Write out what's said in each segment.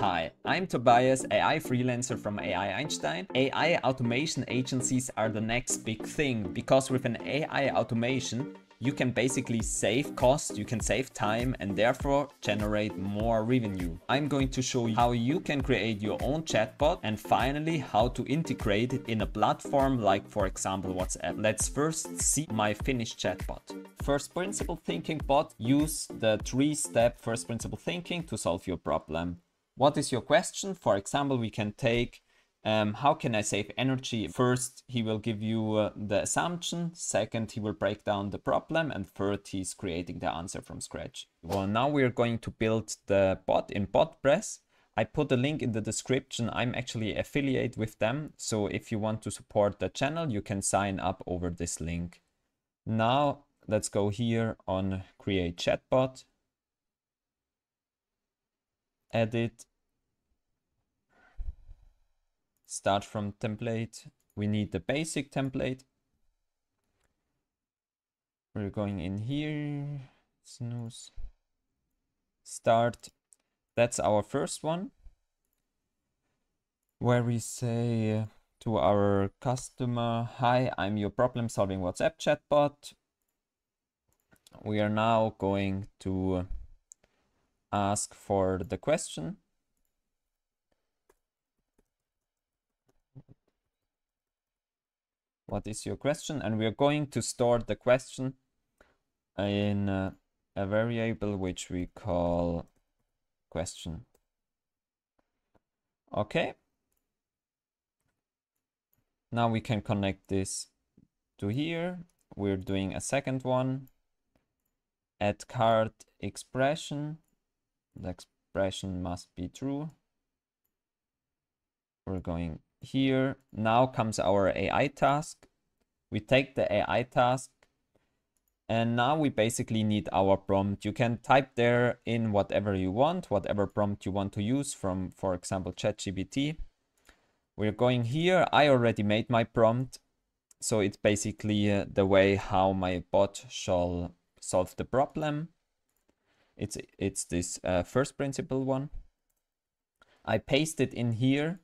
Hi, I'm Tobias, AI freelancer from AI Einstein. AI automation agencies are the next big thing because with an AI automation, you can basically save costs, you can save time and therefore generate more revenue. I'm going to show you how you can create your own chatbot and finally how to integrate it in a platform like for example WhatsApp. Let's first see my finished chatbot. First principle thinking bot, use the three-step first principle thinking to solve your problem. What is your question? For example, we can take how can I save energy? First, he will give you the assumption. Second, he will break down the problem. And third, he's creating the answer from scratch. Well, now we are going to build the bot in Botpress. I put a link in the description. I'm actually affiliate with them. So if you want to support the channel, you can sign up over this link. Now, let's go here on Create Chatbot. Edit. Start from template. We need the basic template. We're going in here. Snooze. Start. That's our first one. Where we say to our customer, hi, I'm your problem solving WhatsApp chatbot. We are now going to ask for the question. What is your question? And we are going to store the question in a variable which we call question. Okay. Now we can connect this to here. We're doing a second one. Add card expression. The expression must be true. We're going here. Now comes our AI task. We take the AI task and now we basically need our prompt. You can type there in whatever you want, whatever prompt you want to use from, for example, ChatGPT. We're going here. I already made my prompt. So it's basically the way how my bot shall solve the problem. It's this first principle one. I paste it in here.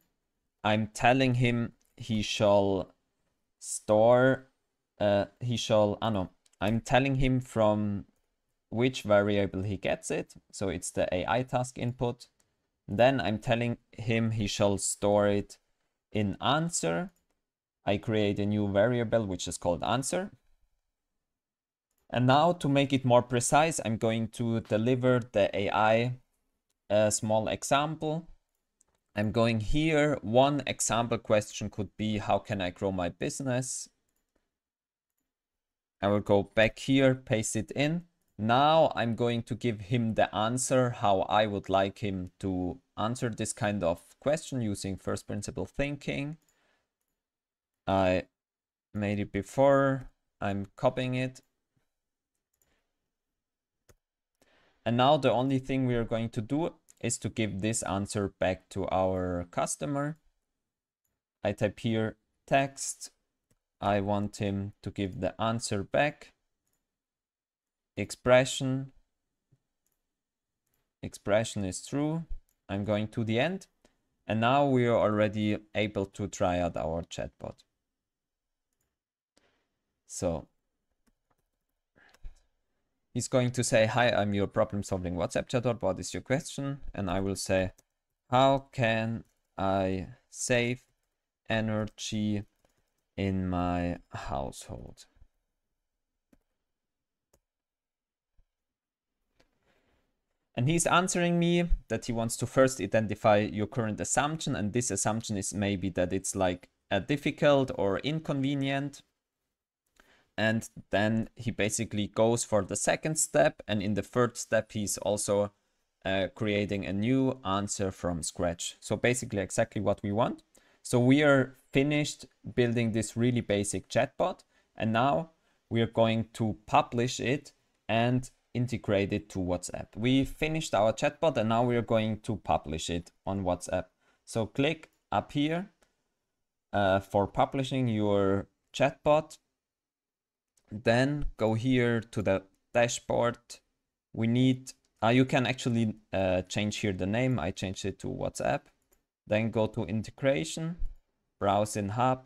I'm telling him he shall store, I'm telling him from which variable he gets it. So it's the AI task input. Then I'm telling him he shall store it in answer. I create a new variable, which is called answer. And now to make it more precise, I'm going to deliver the AI a small example. I'm going here. One example question could be, how can I grow my business? I will go back here, paste it in. Now I'm going to give him the answer, how I would like him to answer this kind of question using first principle thinking. I made it before. I'm copying it. And now the only thing we are going to do is to give this answer back to our customer. I type here text. I want him to give the answer back. Expression. Expression is true. I'm going to the end. And now we are already able to try out our chatbot. So he's going to say, hi, I'm your problem solving WhatsApp chatbot. What is your question? And I will say, how can I save energy in my household? And he's answering me that he wants to first identify your current assumption. And this assumption is maybe that it's like difficult or inconvenient. And then he basically goes for the second step. And in the third step, he's also creating a new answer from scratch. So basically exactly what we want. So we are finished building this really basic chatbot. And now we are going to publish it and integrate it to WhatsApp. We finished our chatbot and now we are going to publish it on WhatsApp. So click up here for publishing your chatbot. Then go here to the dashboard. We need You can actually change here the name. I changed it to WhatsApp. Then go to integration, browse in hub,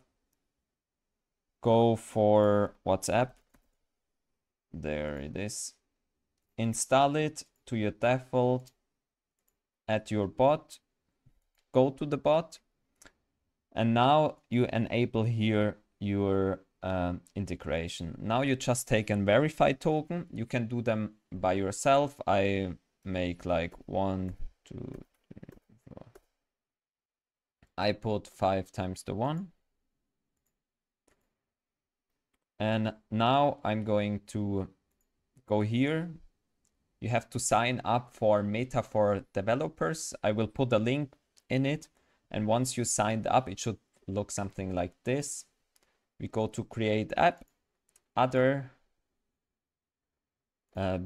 go for WhatsApp. There it is. Install it to your default at your bot. Go to the bot. And now you enable here your integration. Now you just take and verify token. You can do them by yourself. I make like 1, 2, 3, 4. I put 5 times the 1. And now I'm going to go here. You have to sign up for Meta for developers. I will put a link in it. And once you signed up, it should look something like this. We go to create app, other,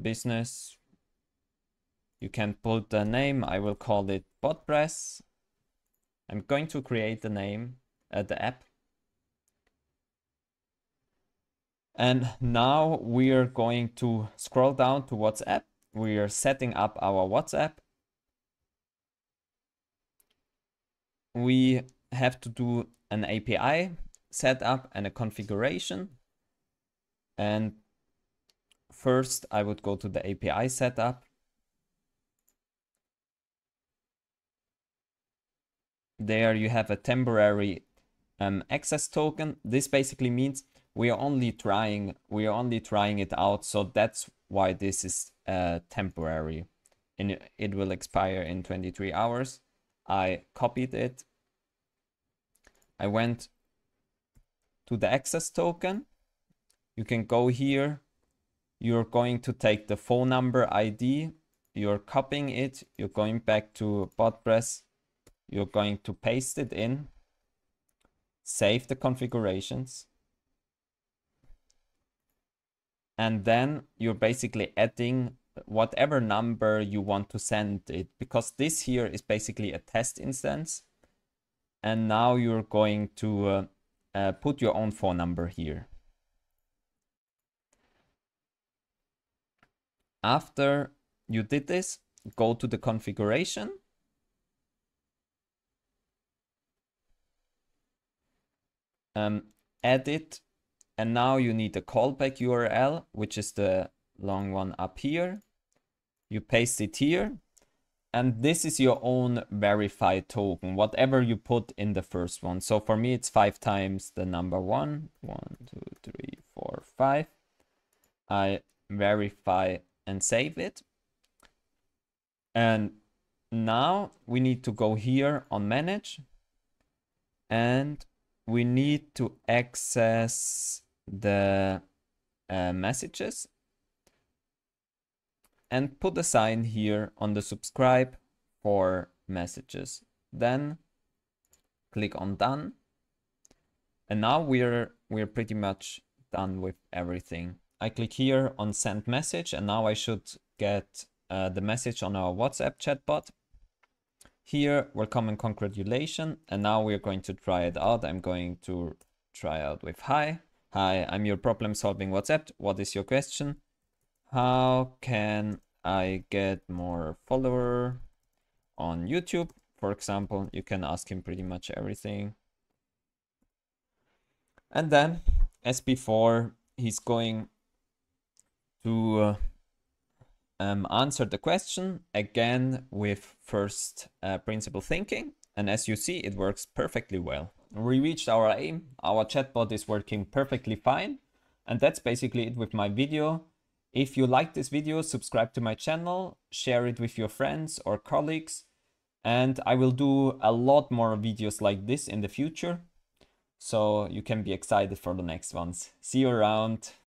business. You can put the name. I will call it Botpress. I'm going to create the name at the app. And now we are going to scroll down to WhatsApp. We are setting up our WhatsApp. We have to do an API setup and a configuration. And first I would go to the API setup. There you have a temporary access token. This basically means we are only trying it out. So that's why this is temporary and it will expire in 23 hours. I copied it. I went to the access token. You can go here. You're going to take the phone number ID. You're copying it. You're going back to Botpress. You're going to paste it in. Save the configurations. And then you're basically adding whatever number you want to send it, because this here is basically a test instance. And now you're going to put your own phone number here. After you did this, go to the configuration. Add it. And now you need a callback URL, which is the long one up here. You paste it here. And this is your own verified token, whatever you put in the first one. So for me, it's 5 times the number 1. 1, 2, 3, 4, 5. I verify and save it. And now we need to go here on manage. And we need to access the messages. And put a sign here on the subscribe for messages. Then click on done. And now we're pretty much done with everything. I click here on send message. And now I should get the message on our WhatsApp chatbot. Here, welcome and congratulations. And now we're going to try it out. I'm going to try out with hi. Hi, I'm your problem solving WhatsApp. What is your question? How can I get more followers on YouTube? For example, you can ask him pretty much everything. And then, as before, he's going to answer the question again with first principle thinking. And as you see, it works perfectly well. We reached our aim. Our chatbot is working perfectly fine. And that's basically it with my video. If you like this video, subscribe to my channel, share it with your friends or colleagues, and I will do a lot more videos like this in the future. So you can be excited for the next ones. See you around.